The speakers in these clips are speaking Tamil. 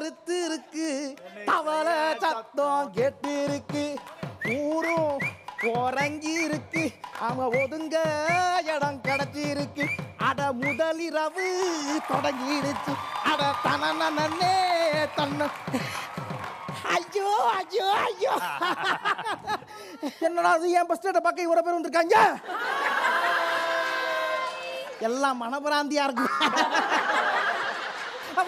கருத்து இருக்கு, தவளை சத்தம் கெட்டு இருக்கு, ஊரும் குரங்கி இருக்கு, அவன் ஒதுங்க இடம் கிடைச்சிருக்கு. அட முதலிரவு தொடங்கிடுச்சு, அட தனே தன்ன. ஐயோ ஐயோ ஐயோ, என்னடா அது என் பஸ் ஸ்டாண்டை பார்க்க இவ்வளோ பேர் வந்திருக்காங்க, எல்லாம் மனபிராந்தியா இருக்கு.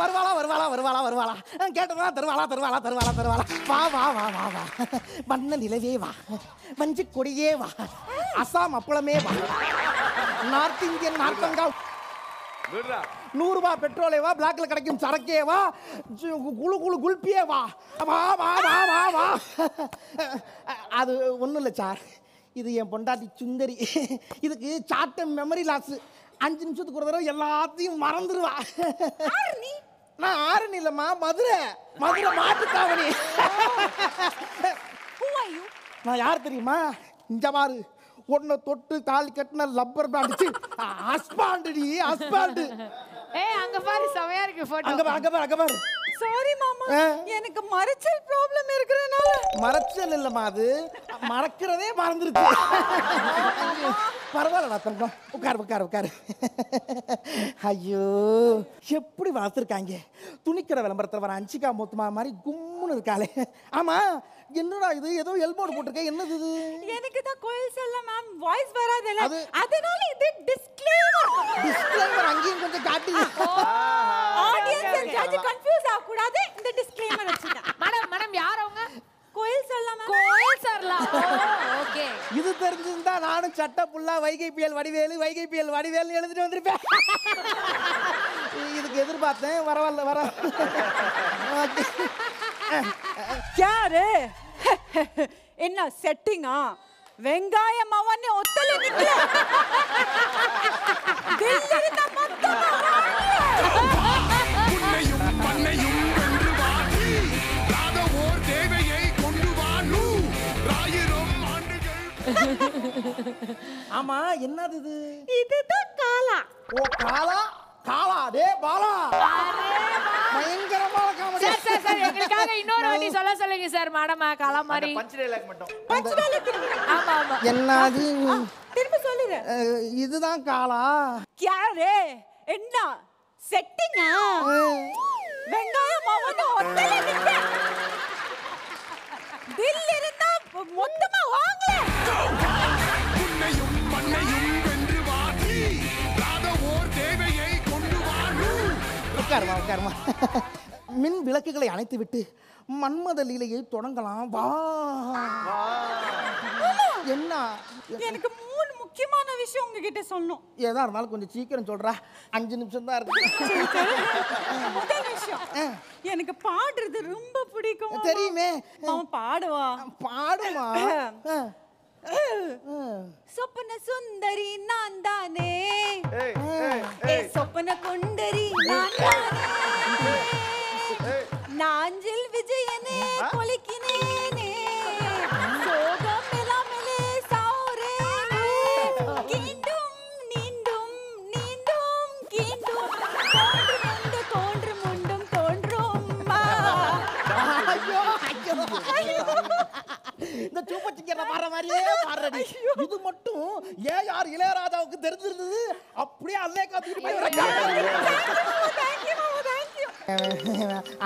வருவாளா வருவாளா வருவாளா வருவாளா, கேட்டதா தருவாளா தருவாளா தருவாளா தருவாளா. வா வா வா வா வா, வண்ண நிலவே வா, வஞ்சி கொடியே வா, அசாம் அப்பளமே வா, நார்த் இந்தியன் நார்த்தங்கா 100 ரூபாய் பெட்ரோலே வா, பிளாக்ல கிடைக்கும் சரக்கே வா, குழு குழு குல்பியே வா, வா வா வா வா வா. அது ஒன்றும் இல்லை சார், இது என் பொண்டாட்டி சுந்தரி, இதுக்கு சாட்ட மெமரி லாஸு, 5 நிமிஷத்துக்கு ஒரு தடவை எல்லாத்தையும் மறந்துடுவா. நான் ஆரணி இல்லம்மா, மதுரை மதுரை மாட்டுத்தாவணி. நான் யார் தெரியுமா? இந்த பாரு, ஒன்ன தொட்டு தாலி கட்டின லப்பர் பேண்டுச்சு ஹஸ்பாண்டடி ஹஸ்பாண்டு. ஏய் அங்க பாரு, சமையா இருக்கு போட்டோ, அங்க பாரு அங்க பாரு அங்க பாரு. சாரி மாமா, எனக்கு மரச்சல் ப்ராப்ளம் இருக்குறனால. மரச்சல் இல்லம்மா, அது மறக்கிறதே மறந்துருச்சு. பரவாயில்லடா தங்கம், உட்காரு உட்காரு உட்காரு. ஐயோ எப்படி வளர்த்துருக்காங்க, துணிக்கிற விளம்பரத்தில் வர அஞ்சிகா மொத்தமா மாதிரி கும்முன்னு இருக்காளே. ஆமா என்னடா இது, ஏதோ எல்போர்டு போட்டிருக்கேன், என்னது இது? எனக்கு தான் கோயில் சொல்ல மேம் வாய்ஸ் வராதல்ல, அதனால இது டிஸ்க்ளைமர். டிஸ்க்ளைமர் அங்கேயும் கொஞ்சம் காட்டி, ஆடியன்ஸ் எல்லாம் கன்ஃபியூஸ் ஆக கூடாது, இந்த டிஸ்க்ளைமர் வச்சிட்டேன். மேடம் மேடம், யார் அவங்க? கோயில் சொல்லலாம் மேம். கோயில் சொல்லலாம், ஓகே. இது தெரிஞ்சிருந்தா நானும் சட்ட புல்லா வைகை புயல் வடிவேலு வைகை புயல் வடிவேலு எழுதிட்டு வந்திருப்பேன். இதுக்கு எதிர்பார்த்தேன், வரவால வர. யாரு என்ன செட்டிங்கா? வெங்காயம் அவனே ஒத்தல நிக்கல, தில்லிருந்தா மொத்தமா உன்னையும் பண்ணையும் வென்று வாடி ராத ஓர் தேவையை கொண்டு வானு ராயிரம் ஆண்டுகள். ஆமா என்னது இது? இதுதான் காலா. ஓ காலா காலா, டே பாலா, பயங்கரமா காமெடி. சார் சார் சார், எங்களுக்காக இன்னொரு வாட்டி சொல்ல சொல்லுங்க சார். மேடம் காலா மாதிரி பஞ்ச் டயலாக் மட்டும், பஞ்ச் டயலாக். ஆமா ஆமா, என்னது திரும்ப சொல்லுங்க. இதுதான் காலா. யாரே என்ன செட்டிங்கா? வெங்காயம் மாவன ஹோட்டல்ல நிக்க, தில்லில இருந்தா மொத்தமா வாங்கல. உன்னையும் மண்ணையும் வென்று வாடி ராத ஓர் தேவையை கொண்டு வாரு. உட்காருமா உட்காருமா. மின் விளக்குகளை அணைத்து விட்டு மன்மத லீலையை தொடங்கலாம் வா. என்ன, எனக்கு 3 முக்கியமான விஷயம் உங்ககிட்ட சொல்லணும். ஏதா இருந்தாலும் கொஞ்சம் சீக்கிரம் சொல்றா, 5 நிமிஷம் தான் இருக்கு. முதல் விஷயம், எனக்கு பாடுறது ரொம்ப பிடிக்கும். தெரியுமே அவன் பாடுவா பாடுவா. சொப்பன சுந்தரி நான் தானே, சொப்பன குண்டரி நான் தானே, நாஞ்சில் விஜயனே கொலிக்கினேனே, சோகம் இல்லாமலே சாவுறேனே, கீண்டும் நீண்டும் நீண்டும் கீண்டும் தோன்றும் உண்டும் தோன்றும். ஐயோ ஐயோ, இந்த சூப்பச்சிங்கல வர மாதிரியே பாடுறடி. இது மட்டும் ஏன் யார் இளையராஜாவுக்கு தெரிஞ்சிருந்தது, அப்படியே அல்லே காத்துக்கிட்டு போய்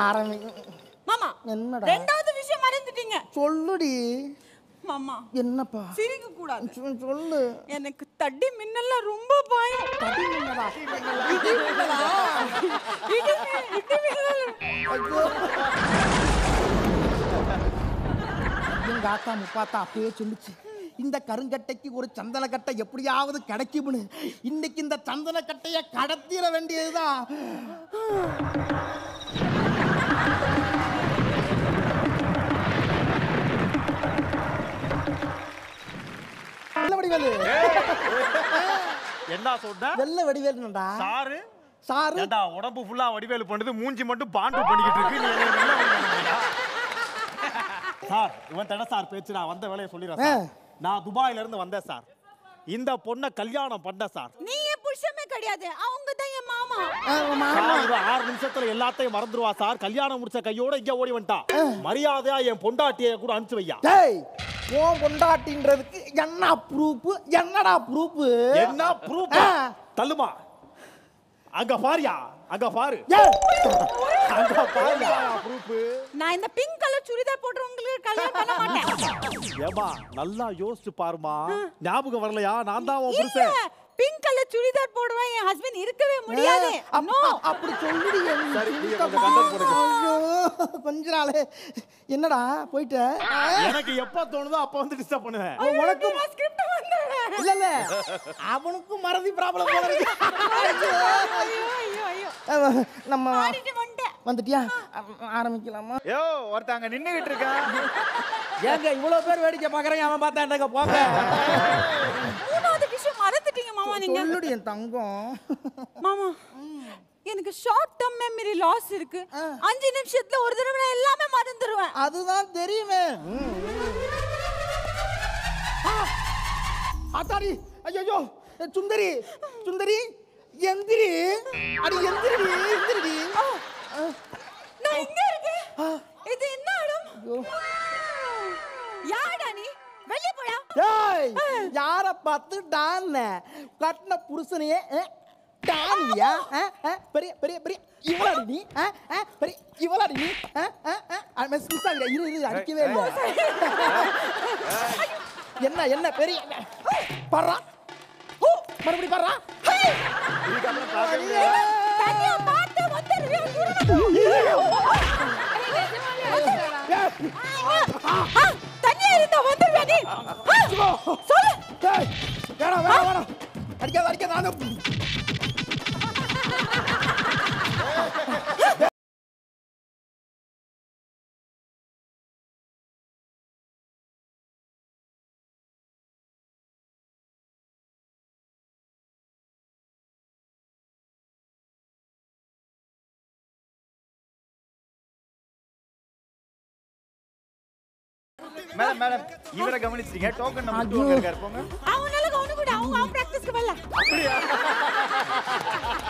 ஆரம்பிக்கும். மாமா என்னடா, ரெண்டாவது விஷயம் மறந்துட்டீங்க. சொல்லுடி மாமா. என்னப்பா சிரிக்க கூடாது, சொல்லு. எனக்கு தடி மின்னல்ல ரொம்ப பயம். தடி மின்னலா? இடி மின்னலா? இடி இடி மின்னல். ஐயோ எங்க ஆத்தா முப்பாத்தா அப்படியே சொல்லுச்சு, இந்த கருங்கட்டைக்கு ஒரு சந்தனக்கட்டை எப்படியாவது கிடைக்கும்னு. இன்னைக்கு இந்த சந்தனக்கட்டையை கடத்திட வேண்டியதுதான். வெள்ளவடிவேலு என்ன சொன்னா? வெள்ள வடிவேலுடா சாரு சாரு. ஏண்டா உடம்பு ஃபுல்லா வடிவேலு பண்ணுது, மூஞ்சி மட்டும் பாண்டு பண்ணிக்கிட்டு இருக்கு. நீ என்ன வெள்ள வடிவேலுடா சார்? இவன் தட சார் பேச்சு, நான் வந்த வேலையை சொல்லிடுறேன் சார். நான் துபாயில இருந்து வந்தேன் சார், இந்த பொண்ணை கல்யாணம் பண்ண சார். நீ ஏன் புருஷமே கிடையாது, அவங்க தான் என் மாமா. 6 நிமிஷத்துல எல்லாத்தையும் மறந்துடுவா சார். கல்யாணம் முடிச்ச கையோட இங்க ஓடி வந்தா. மரியாதையா என் பொண்டாட்டியை கூட அனுப்பிச்சு வையா. டேய் ஓ பொண்டாட்டின்றதுக்கு என்ன ப்ரூஃப்? என்னடா ப்ரூஃப்? என்ன ப்ரூஃப்? தள்ளுமா. அங்க பாரியா, அங்க பாரு. அங்க பாரியா ப்ரூஃப். நான் இந்த பிங்க் கலர் சுடிதார் போட்டு உங்களுக்கு கல்யாணம் பண்ண மாட்டேன். ஏமா நல்லா யோசிச்சு பாருமா. ஞாபகம் வரலையா? நான் தான் உன் புருஷன். பிங்க் கலர் சுடிதார் போடுவேன் என் ஹஸ்பண்ட் இருக்கவே முடியாது. நோ அப்படி சொல்லுடியே. சரி நீங்க கொஞ்சம் கண்டெக்ட் பண்ணுங்க. கொஞ்ச நாளே என்னடா போயிட்ட? எனக்கு எப்ப தோணுதோ அப்ப வந்து டிஸ்டர்ப் பண்ணுவேன். உனக்கு ஸ்கிரிப்ட் வந்தேன். இல்ல இல்ல அவனுக்கு மறதி ப்ராப்ளம் போல இருக்கு. ஐயோ ஐயோ ஐயோ நம்ம வந்துட்டியா? ஆரம்பிக்கலாமா? யோ ஒருத்தங்க நின்னுகிட்டு இருக்கா. ஏங்க இவ்ளோ பேர் வேடிக்கை பார்க்கறேன் அவன் பார்த்தா என்னங்க போங்க. மூணாவது விஷயம் மறந்துட்டீங்க மாமா நீங்க. சொல்லுடி என் தங்கம். மாமா எனக்கு ஷார்ட் டர்ம் மெமரி லாஸ் இருக்கு. 5 நிமிஷத்துல ஒரு தடவை நான் எல்லாமே மறந்துடுவேன். அதுதான் தெரியுமே. ஆத்தாடி ஐயோ சுந்தரி சுந்தரி எந்திரி. அடி எந்திரி எந்திரிடி. நான் எங்க இருக்கேன்? இது என்ன இடம்? யாடா நீ? வெளிய போயா? டேய் யாரை பார்த்து டான்? கட்டின புருஷனையே டான்யா? பெரிய பெரிய பெரிய இவளாடி நீ? பெரிய இவளாடி நீ? மிஸ் மிஸ் ஆகிற இரு இரு அடிக்கவே இல்லை. என்ன என்ன பெரிய பர்றா? ஓ மறுபடி பர்றா? நீ கண்ணை பார்க்கலையா? தனியா பார்த்து அடிக்க மேடம் மேடம் இவர கவனிச்சிட்டீங்க டோக்கன் நம்பர் 2 அங்க இருக்காங்க. அவனால கவனிக்க கூட அவங்க பிராக்டீஸ்க்கு வரல. அப்படியே